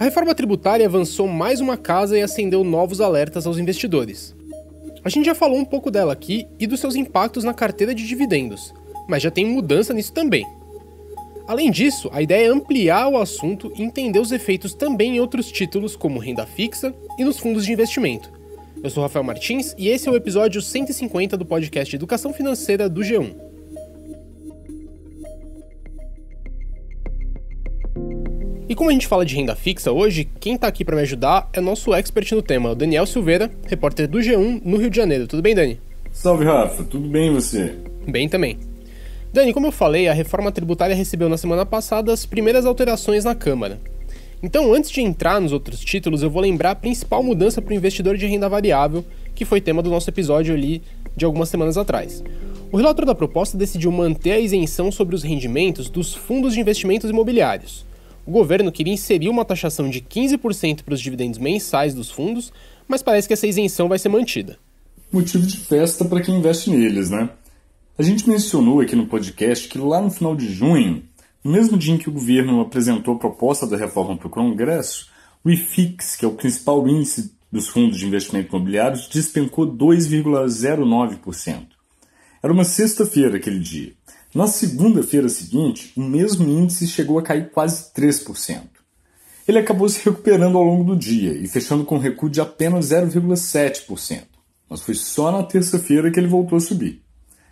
A reforma tributária avançou mais uma casa e acendeu novos alertas aos investidores. A gente já falou um pouco dela aqui e dos seus impactos na carteira de dividendos, mas já tem mudança nisso também. Além disso, a ideia é ampliar o assunto e entender os efeitos também em outros títulos, como renda fixa e nos fundos de investimento. Eu sou Rafael Martins e esse é o episódio 150 do podcast Educação Financeira do G1. E como a gente fala de renda fixa hoje, quem tá aqui para me ajudar é nosso expert no tema, o Daniel Silveira, repórter do G1 no Rio de Janeiro. Tudo bem, Dani? Salve, Rafa. Tudo bem e você? Bem também. Dani, como eu falei, a reforma tributária recebeu na semana passada as primeiras alterações na Câmara. Então, antes de entrar nos outros títulos, eu vou lembrar a principal mudança para o investidor de renda variável, que foi tema do nosso episódio ali de algumas semanas atrás. O relator da proposta decidiu manter a isenção sobre os rendimentos dos fundos de investimentos imobiliários. O governo queria inserir uma taxação de 15% para os dividendos mensais dos fundos, mas parece que essa isenção vai ser mantida. Motivo de festa para quem investe neles, né? A gente mencionou aqui no podcast que lá no final de junho, no mesmo dia em que o governo apresentou a proposta da reforma para o Congresso, o IFIX, que é o principal índice dos fundos de investimento imobiliários, despencou 2,09%. Era uma sexta-feira aquele dia. Na segunda-feira seguinte, o mesmo índice chegou a cair quase 3%. Ele acabou se recuperando ao longo do dia e fechando com um recuo de apenas 0,7%. Mas foi só na terça-feira que ele voltou a subir.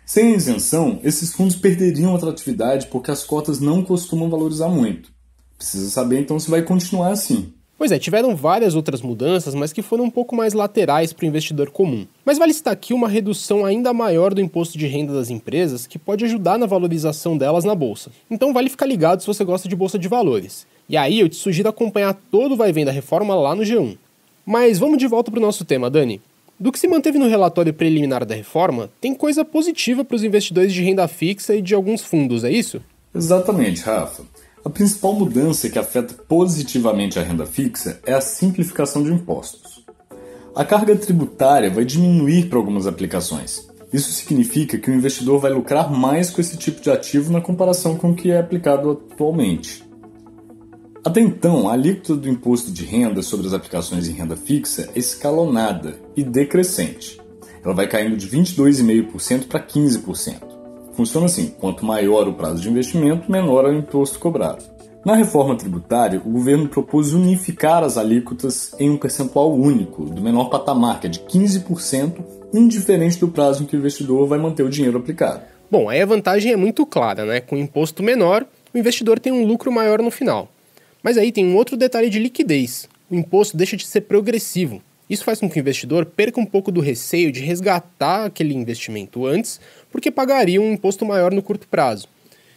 Sem isenção, esses fundos perderiam atratividade porque as cotas não costumam valorizar muito. Precisa saber então se vai continuar assim. Pois é, tiveram várias outras mudanças, mas que foram um pouco mais laterais para o investidor comum. Mas vale citar aqui uma redução ainda maior do imposto de renda das empresas, que pode ajudar na valorização delas na Bolsa. Então vale ficar ligado se você gosta de Bolsa de Valores. E aí eu te sugiro acompanhar todo o Vai Vem da Reforma lá no G1. Mas vamos de volta para o nosso tema, Dani. Do que se manteve no relatório preliminar da reforma, tem coisa positiva para os investidores de renda fixa e de alguns fundos, é isso? Exatamente, Rafa. A principal mudança que afeta positivamente a renda fixa é a simplificação de impostos. A carga tributária vai diminuir para algumas aplicações. Isso significa que o investidor vai lucrar mais com esse tipo de ativo na comparação com o que é aplicado atualmente. Até então, a alíquota do imposto de renda sobre as aplicações em renda fixa é escalonada e decrescente. Ela vai caindo de 22,5% para 15%. Funciona assim, quanto maior o prazo de investimento, menor é o imposto cobrado. Na reforma tributária, o governo propôs unificar as alíquotas em um percentual único, do menor patamar, que é de 15%, indiferente do prazo em que o investidor vai manter o dinheiro aplicado. Bom, aí a vantagem é muito clara, né? Com o imposto menor, o investidor tem um lucro maior no final. Mas aí tem um outro detalhe de liquidez. O imposto deixa de ser progressivo. Isso faz com que o investidor perca um pouco do receio de resgatar aquele investimento antes, porque pagaria um imposto maior no curto prazo.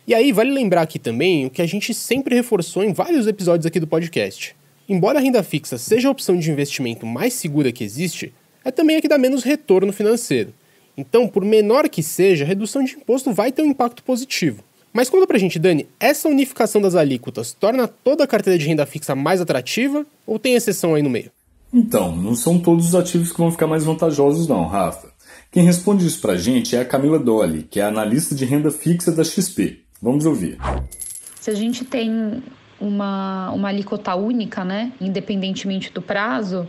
E aí vale lembrar aqui também o que a gente sempre reforçou em vários episódios aqui do podcast. Embora a renda fixa seja a opção de investimento mais segura que existe, é também a que dá menos retorno financeiro. Então, por menor que seja, a redução de imposto vai ter um impacto positivo. Mas conta pra gente, Dani, essa unificação das alíquotas torna toda a carteira de renda fixa mais atrativa ou tem exceção aí no meio? Então, não são todos os ativos que vão ficar mais vantajosos não, Rafa. Quem responde isso pra gente é a Camila Dolle, que é a analista de renda fixa da XP. Vamos ouvir. Se a gente tem uma alíquota única, né, independentemente do prazo,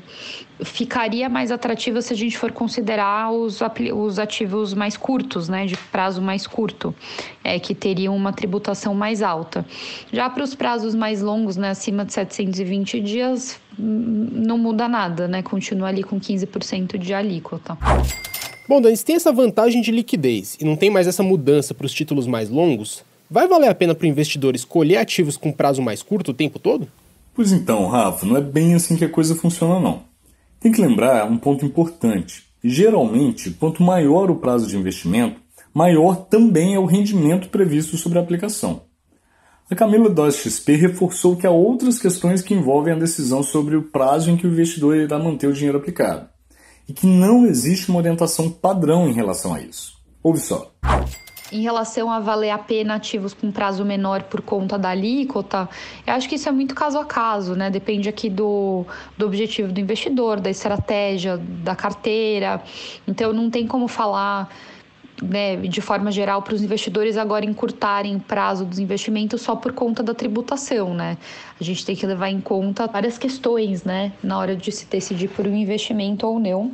ficaria mais atrativa se a gente for considerar os ativos mais curtos, né, de prazo mais curto, que teriam uma tributação mais alta. Já para os prazos mais longos, né, acima de 720 dias, não muda nada, né, continua ali com 15% de alíquota. Bom, Dani, se tem essa vantagem de liquidez e não tem mais essa mudança para os títulos mais longos, vai valer a pena para o investidor escolher ativos com prazo mais curto o tempo todo? Pois então, Rafa, não é bem assim que a coisa funciona não. Tem que lembrar um ponto importante. Geralmente, quanto maior o prazo de investimento, maior também é o rendimento previsto sobre a aplicação. A Camila da XP reforçou que há outras questões que envolvem a decisão sobre o prazo em que o investidor irá manter o dinheiro aplicado, e que não existe uma orientação padrão em relação a isso. Ouve só. Em relação a valer a pena ativos com prazo menor por conta da alíquota, eu acho que isso é muito caso a caso, né? Depende aqui do objetivo do investidor, da estratégia, da carteira. Então, não tem como falar né, de forma geral, para os investidores agora encurtarem o prazo dos investimentos só por conta da tributação, né? A gente tem que levar em conta várias questões, né, na hora de se decidir por um investimento ou não.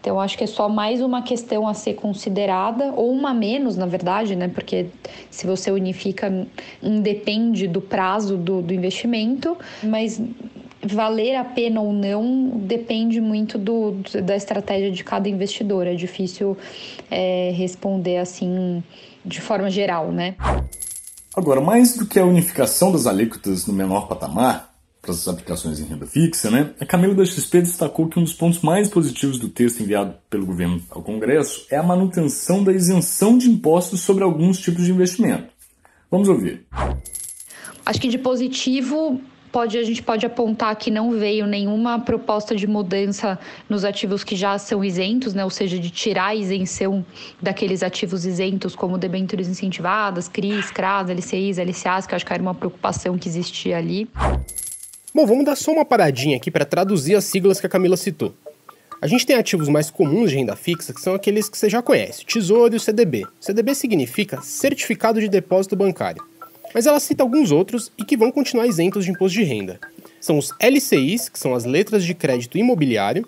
Então, acho que é só mais uma questão a ser considerada, ou uma menos, na verdade, né? Porque se você unifica, independe do prazo do investimento, mas valer a pena ou não depende muito da estratégia de cada investidor. É difícil responder assim de forma geral, né? Agora, mais do que a unificação das alíquotas no menor patamar, para as aplicações em renda fixa, né? A Camila da XP destacou que um dos pontos mais positivos do texto enviado pelo governo ao Congresso é a manutenção da isenção de impostos sobre alguns tipos de investimento. Vamos ouvir. Acho que de positivo, a gente pode apontar que não veio nenhuma proposta de mudança nos ativos que já são isentos, né? Ou seja, de tirar a isenção daqueles ativos isentos, como debêntures incentivadas, CRIs, CRAs, LCIs, LCAs, que eu acho que era uma preocupação que existia ali. Bom, vamos dar só uma paradinha aqui para traduzir as siglas que a Camila citou. A gente tem ativos mais comuns de renda fixa, que são aqueles que você já conhece, o Tesouro e o CDB. O CDB significa Certificado de Depósito Bancário. Mas ela cita alguns outros e que vão continuar isentos de imposto de renda. São os LCIs, que são as Letras de Crédito Imobiliário,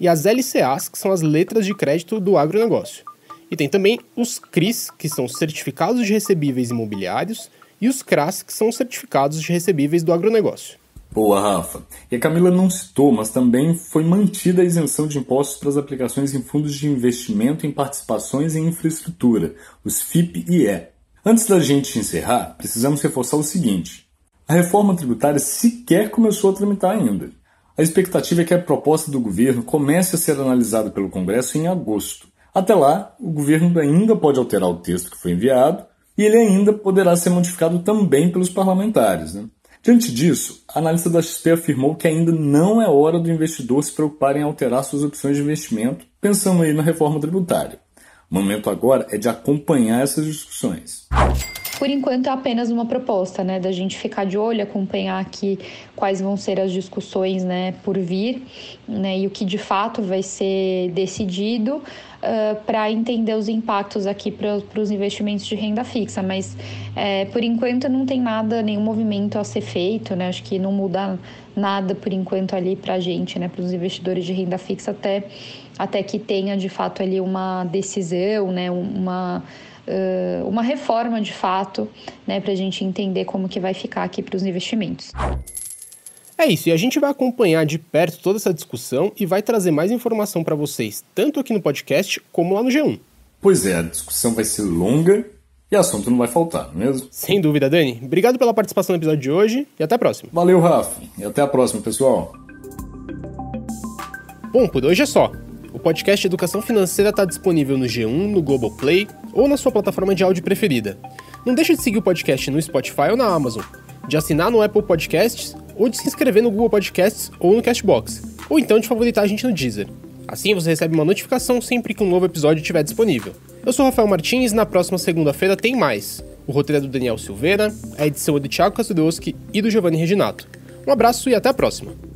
e as LCAs, que são as Letras de Crédito do Agronegócio. E tem também os CRIs, que são os Certificados de Recebíveis Imobiliários, e os CRAs, que são os Certificados de Recebíveis do Agronegócio. Boa, Rafa. E a Camila não citou, mas também foi mantida a isenção de impostos para as aplicações em fundos de investimento em participações em infraestrutura, os FIP e E. Antes da gente encerrar, precisamos reforçar o seguinte. A reforma tributária sequer começou a tramitar ainda. A expectativa é que a proposta do governo comece a ser analisada pelo Congresso em agosto. Até lá, o governo ainda pode alterar o texto que foi enviado e ele ainda poderá ser modificado também pelos parlamentares, né? Diante disso, a analista da XP afirmou que ainda não é hora do investidor se preocupar em alterar suas opções de investimento, pensando aí na reforma tributária. O momento agora é de acompanhar essas discussões. Por enquanto é apenas uma proposta, né, da gente ficar de olho, acompanhar aqui quais vão ser as discussões, né, por vir, né, e o que de fato vai ser decidido para entender os impactos aqui para os investimentos de renda fixa. Mas por enquanto não tem nada, nenhum movimento a ser feito, né, acho que não muda nada por enquanto ali para a gente, né, para os investidores de renda fixa até que tenha de fato ali uma decisão, né, uma reforma de fato, né, para a gente entender como que vai ficar aqui para os investimentos. É isso, e a gente vai acompanhar de perto toda essa discussão e vai trazer mais informação para vocês, tanto aqui no podcast como lá no G1. Pois é, a discussão vai ser longa e assunto não vai faltar, não é mesmo? Sem dúvida, Dani. Obrigado pela participação no episódio de hoje e até a próxima. Valeu, Rafa. E até a próxima, pessoal. Bom, por hoje é só. O podcast Educação Financeira está disponível no G1, no Globoplay ou na sua plataforma de áudio preferida. Não deixe de seguir o podcast no Spotify ou na Amazon, de assinar no Apple Podcasts ou de se inscrever no Google Podcasts ou no Castbox, ou então de favoritar a gente no Deezer. Assim você recebe uma notificação sempre que um novo episódio estiver disponível. Eu sou Rafael Martins e na próxima segunda-feira tem mais. O roteiro é do Daniel Silveira, a edição é do Thiago Kastodowsky e do Giovanni Reginato. Um abraço e até a próxima!